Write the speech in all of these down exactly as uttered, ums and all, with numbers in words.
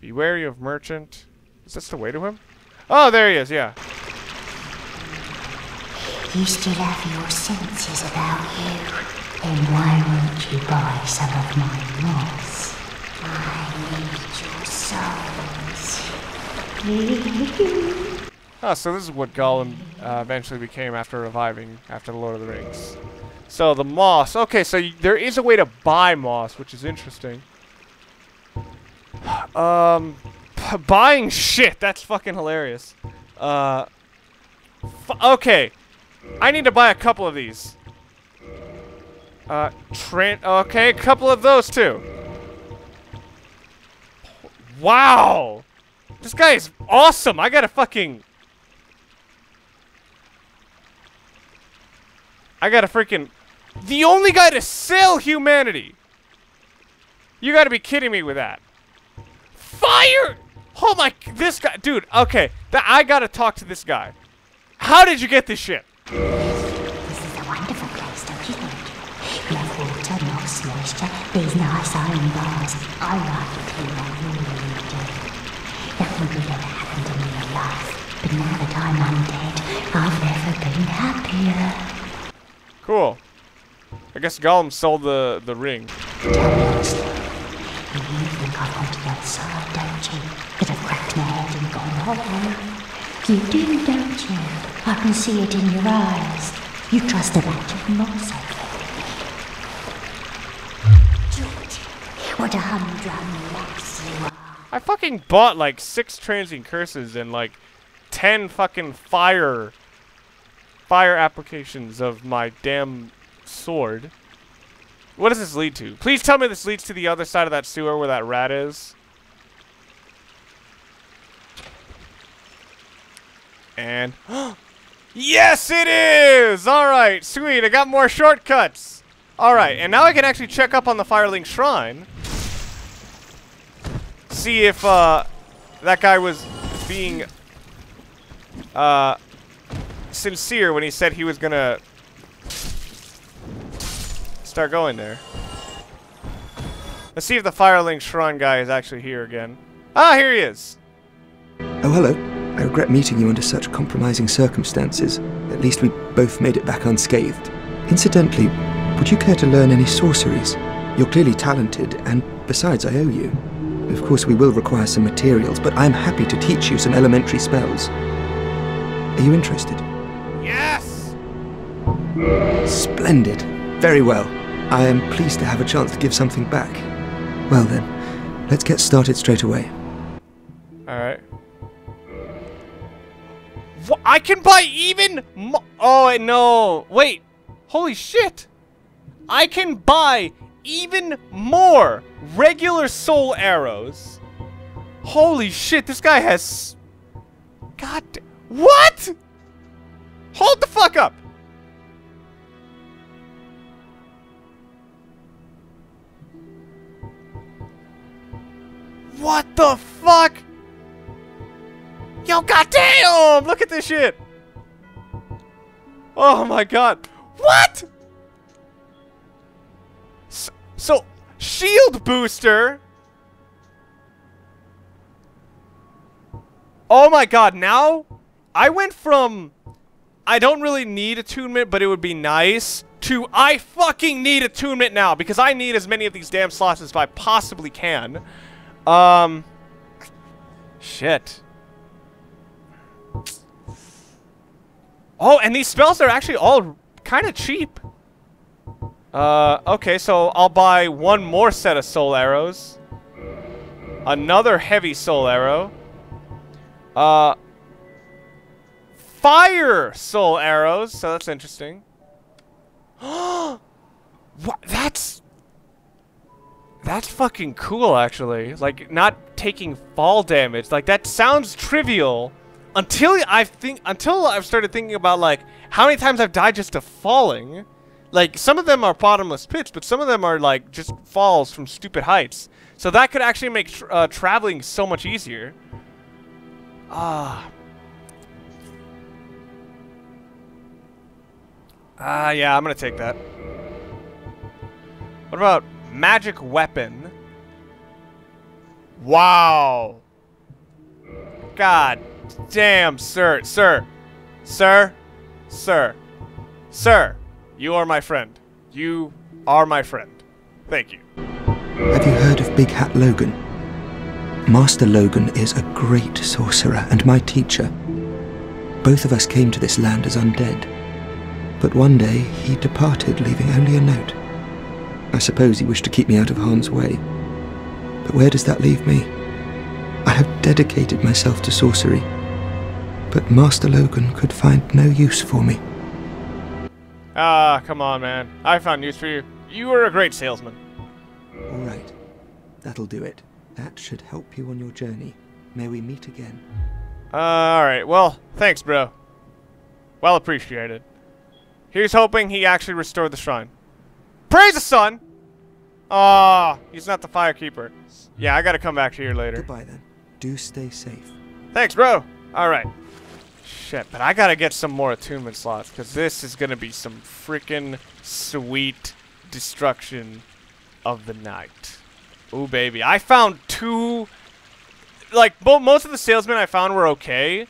Be wary of merchant. Is this the way to him? Oh, there he is, yeah. You still have your senses about you. Then why won't you buy some of my moss? I need your souls. Ah, oh, so this is what Gollum uh, eventually became after reviving after the Lord of the Rings. So the moss. Okay, so y there is a way to buy moss, which is interesting. Um, p buying shit. That's fucking hilarious. Uh, f okay. I need to buy a couple of these. Uh, Trent. Okay, a couple of those too. Wow, this guy is awesome. I gotta fucking. I gotta freaking. The only guy to sell humanity. You gotta be kidding me with that. Fire! Oh my, this guy, dude, okay. Th I gotta talk to this guy. How did you get this shit? This is a wonderful place, don't you think? No water, no moisture, these nice iron bars. I like it here, I really do. Nothing good ever happened in real life. But now that I'm undead, I've never been happier. Cool. I guess Gollum sold the, the ring. You think I want to the other side, don't you? That I've cracked my head and gone hollow. You do, don't you? I can see it in your eyes. You trust a bunch of moss, I George, what a humdrum lass you are. I fucking bought like six transient curses and like ten fucking fire... fire applications of my damn sword. What does this lead to? Please tell me this leads to the other side of that sewer where that rat is. And... yes, it is! Alright, sweet. I got more shortcuts. Alright, and now I can actually check up on the Firelink Shrine. See if, uh... that guy was being... Uh... sincere when he said he was gonna... start going there. Let's see if the Firelink Shrine guy is actually here again. Ah, here he is. Oh, hello. I regret meeting you under such compromising circumstances. At least we both made it back unscathed. Incidentally, would you care to learn any sorceries? You're clearly talented, and besides, I owe you. Of course, we will require some materials, but I'm happy to teach you some elementary spells. Are you interested? Yes! Splendid. Very well. I am pleased to have a chance to give something back. Well then, let's get started straight away. Alright. I can buy even mo- Oh, no. Wait. Holy shit. I can buy even more regular soul arrows. Holy shit, this guy has... God... What? Hold the fuck up. What the fuck? Yo, goddamn! Look at this shit! Oh my god. What? So, so shield booster. Oh my god, now I went from I don't really need attunement, but it would be nice, to I fucking need attunement now, because I need as many of these damn slots as I possibly can. Um, shit. Oh, and these spells are actually all kind of cheap. Uh, okay, so I'll buy one more set of soul arrows. Another heavy soul arrow. Uh, fire soul arrows, so that's interesting. What? That's... That's fucking cool, actually. Like, not taking fall damage. Like, that sounds trivial until I think until I've started thinking about, like, how many times I've died just to falling. Like, some of them are bottomless pits, but some of them are, like, just falls from stupid heights. So that could actually make tr uh, traveling so much easier. Ah. Ah, yeah, I'm gonna take that. What about... magic weapon. Wow. God damn, sir. Sir. Sir. Sir. Sir. You are my friend. You are my friend. Thank you. Have you heard of Big Hat Logan? Master Logan is a great sorcerer and my teacher. Both of us came to this land as undead. But one day, he departed, leaving only a note. I suppose he wished to keep me out of harm's way. But where does that leave me? I have dedicated myself to sorcery. But Master Logan could find no use for me. Ah, come on, man. I found use for you. You were a great salesman. All right. That'll do it. That should help you on your journey. May we meet again. Uh, all right. Well, thanks, bro. Well appreciated. Here's hoping he actually restored the shrine. Praise the sun! Ah, oh, he's not the fire keeper. Yeah, I gotta come back here later. Goodbye then. Do stay safe. Thanks, bro. All right. Shit, but I gotta get some more attunement slots because this is gonna be some freaking sweet destruction of the night. Ooh, baby. I found two. Like, most of the salesmen I found were okay.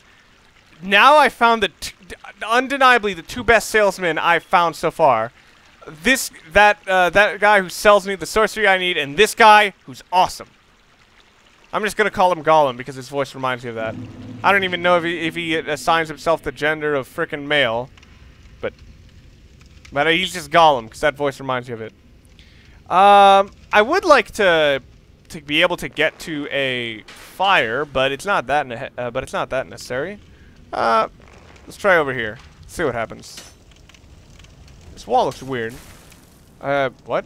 Now I found the t undeniably the two best salesmen I've found so far. This that uh, that guy who sells me the sorcery I need, and this guy who's awesome. I'm just gonna call him Gollum because his voice reminds me of that. I don't even know if he if he assigns himself the gender of frickin' male, but but he's just Gollum because that voice reminds me of it. Um, I would like to to be able to get to a fire, but it's not that ne uh, but it's not that necessary. Uh, let's try over here. Let's see what happens. This wall looks weird. Uh, what?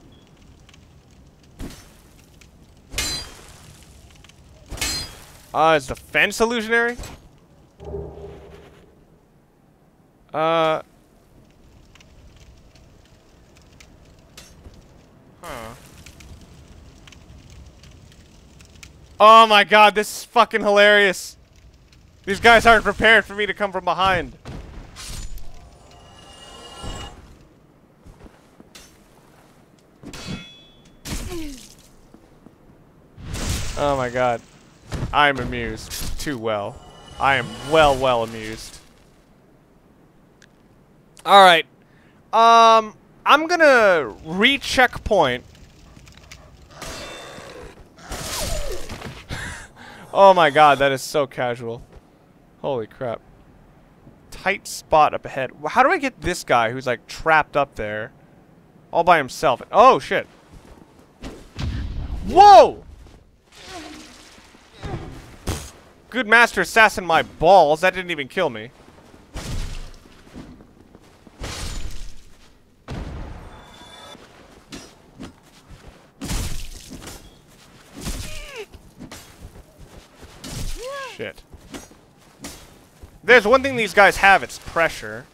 Uh, is the fence illusionary? Uh. Huh. Oh my god, this is fucking hilarious. These guys aren't prepared for me to come from behind. Oh my god. I'm amused. Too well. I am well, well amused. Alright. Um, I'm gonna recheck point. Oh my god, that is so casual. Holy crap. Tight spot up ahead. How do I get this guy who's like trapped up there all by himself? Oh shit. Whoa! Good master assassin my balls. That didn't even kill me. Shit. There's one thing these guys have, it's pressure.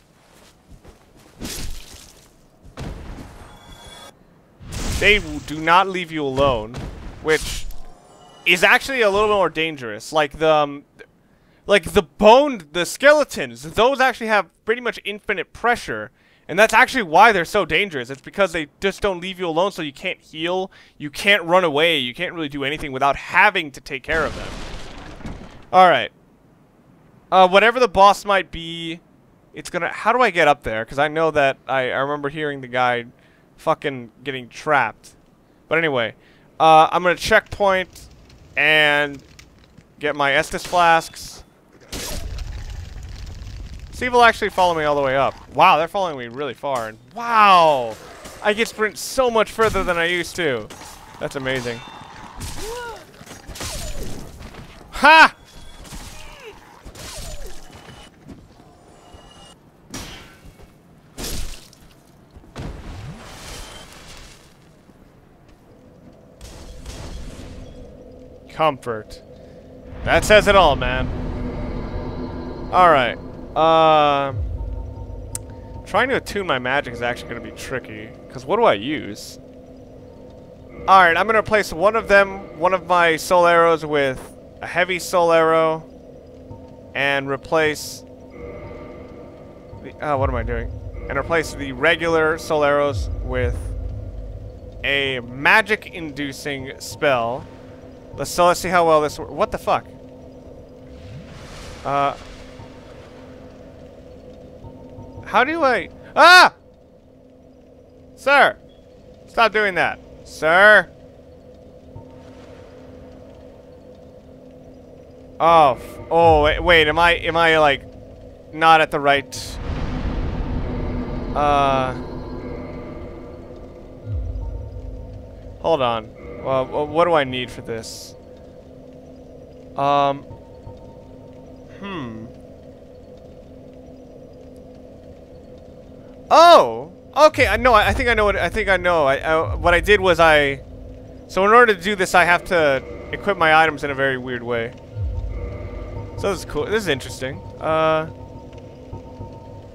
They do not leave you alone, which is actually a little more dangerous. Like the, um, like the boned, the skeletons, those actually have pretty much infinite pressure. And that's actually why they're so dangerous. It's because they just don't leave you alone, so you can't heal, you can't run away, you can't really do anything without having to take care of them. Alright. Uh, whatever the boss might be, it's gonna... How do I get up there? Because I know that I, I remember hearing the guy fucking getting trapped. But anyway, uh, I'm gonna checkpoint and get my Estus flasks. See if it'll actually follow me all the way up. Wow, they're following me really far. And wow! I get sprint so much further than I used to. That's amazing. Ha! Comfort. That says it all, man. Alright. Uh, trying to attune my magic is actually going to be tricky. Because what do I use? Alright, I'm going to replace one of them, one of my soul arrows, with a heavy soul arrow. And replace... The, oh, what am I doing? And replace the regular soul arrows with a magic-inducing spell. Let's so let's see how well this works. What the fuck? Uh. How do I? Ah! Sir, stop doing that, sir. Oh, oh, wait, wait, am I, am I, like, not at the right, uh, hold on, uh, what do I need for this, um, hmm, oh, okay, I know, I, I think I know what, I think I know, I, I, what I did was I, so in order to do this, I have to equip my items in a very weird way. So this is cool. This is interesting. Uh,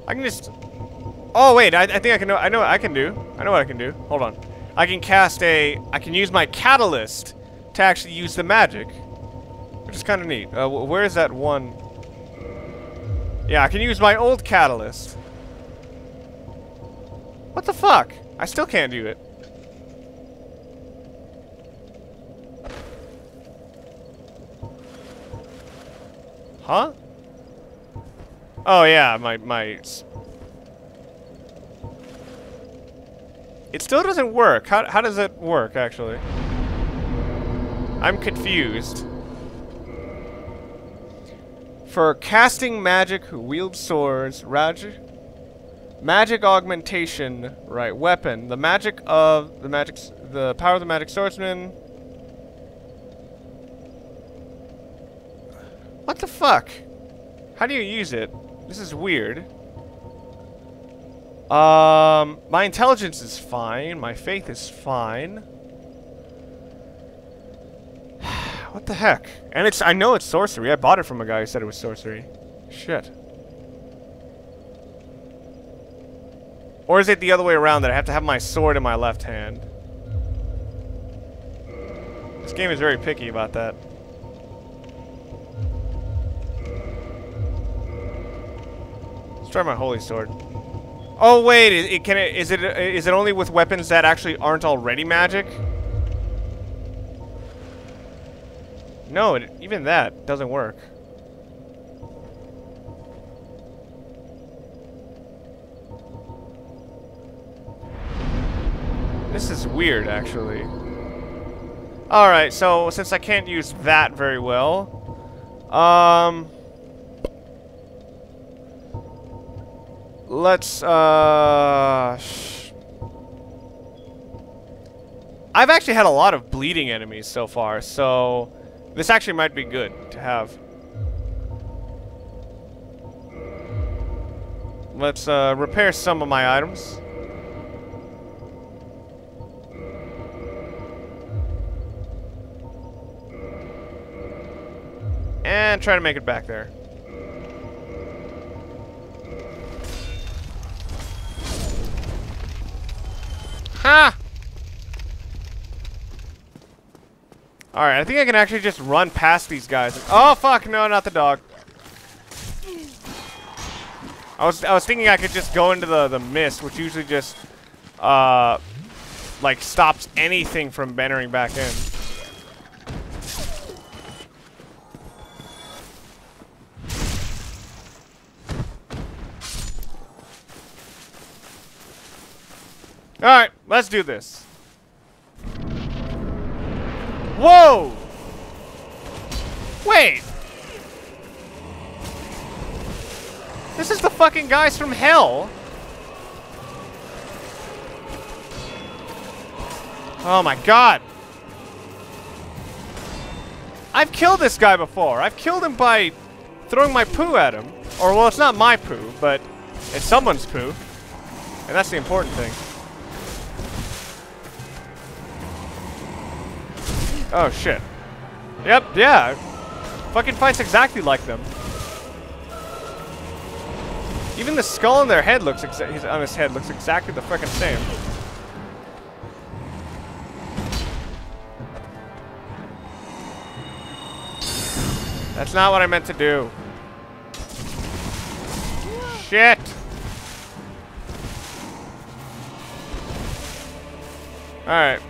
I can just. Oh wait, I, I think I can know. I know what I can do. I know what I can do. Hold on. I can cast a. I can use my catalyst to actually use the magic, which is kind of neat. Uh, where is that one? Yeah, I can use my old catalyst. What the fuck? I still can't do it. Huh? Oh yeah, my, my... It still doesn't work. How, how does it work, actually? I'm confused. For casting magic who wields swords, magic... Magic augmentation, right, weapon. The magic of... The magic... The power of the magic swordsman... What the fuck? How do you use it? This is weird. Um, my intelligence is fine. My faith is fine. What the heck? And it's, I know it's sorcery. I bought it from a guy who said it was sorcery. Shit. Or is it the other way around that I have to have my sword in my left hand? This game is very picky about that. Try my holy sword. Oh wait, it, it can it, is it is it only with weapons that actually aren't already magic? No, it, even that doesn't work. This is weird, actually. All right, so since I can't use that very well, um. Let's, uh... Sh I've actually had a lot of bleeding enemies so far, so... This actually might be good to have. Let's, uh, repair some of my items. And try to make it back there. Ha! Alright, I think I can actually just run past these guys. Oh fuck, no, not the dog. I was I was thinking I could just go into the, the mist, which usually just uh like stops anything from bentering back in. Alright, let's do this. Whoa! Wait! This is the fucking guys from hell! Oh my god! I've killed this guy before. I've killed him by throwing my poo at him. Or, well, it's not my poo, but it's someone's poo. And that's the important thing. Oh shit. Yep, yeah. Fucking fights exactly like them. Even the skull on their head looks exa- his, on his head looks exactly the fucking same. That's not what I meant to do. Shit. All right.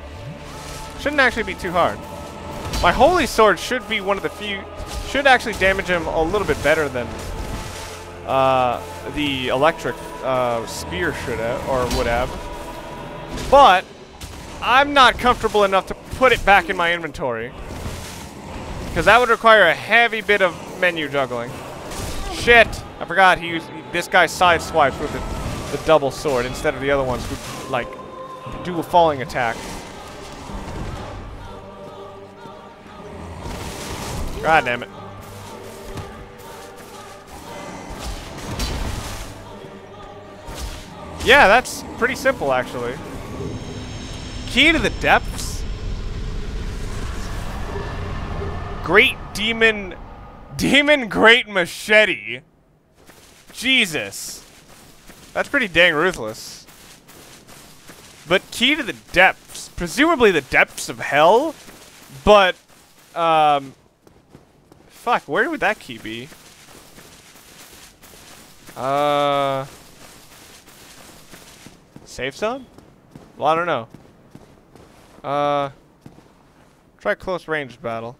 Shouldn't actually be too hard. My Holy Sword should be one of the few, should actually damage him a little bit better than uh, the electric uh, spear should have, or would have. But I'm not comfortable enough to put it back in my inventory, because that would require a heavy bit of menu juggling. Shit! I forgot he used, he, this guy sideswipes with the, the double sword instead of the other ones who, like, do a falling attack. God damn it. Yeah, that's pretty simple, actually. Key to the Depths? Great Demon... Demon Great Machete? Jesus. That's pretty dang ruthless. But key to the Depths. Presumably the depths of hell? But, um... fuck, where would that key be? Uh... Safe zone? Well, I don't know. Uh... Try close range battle.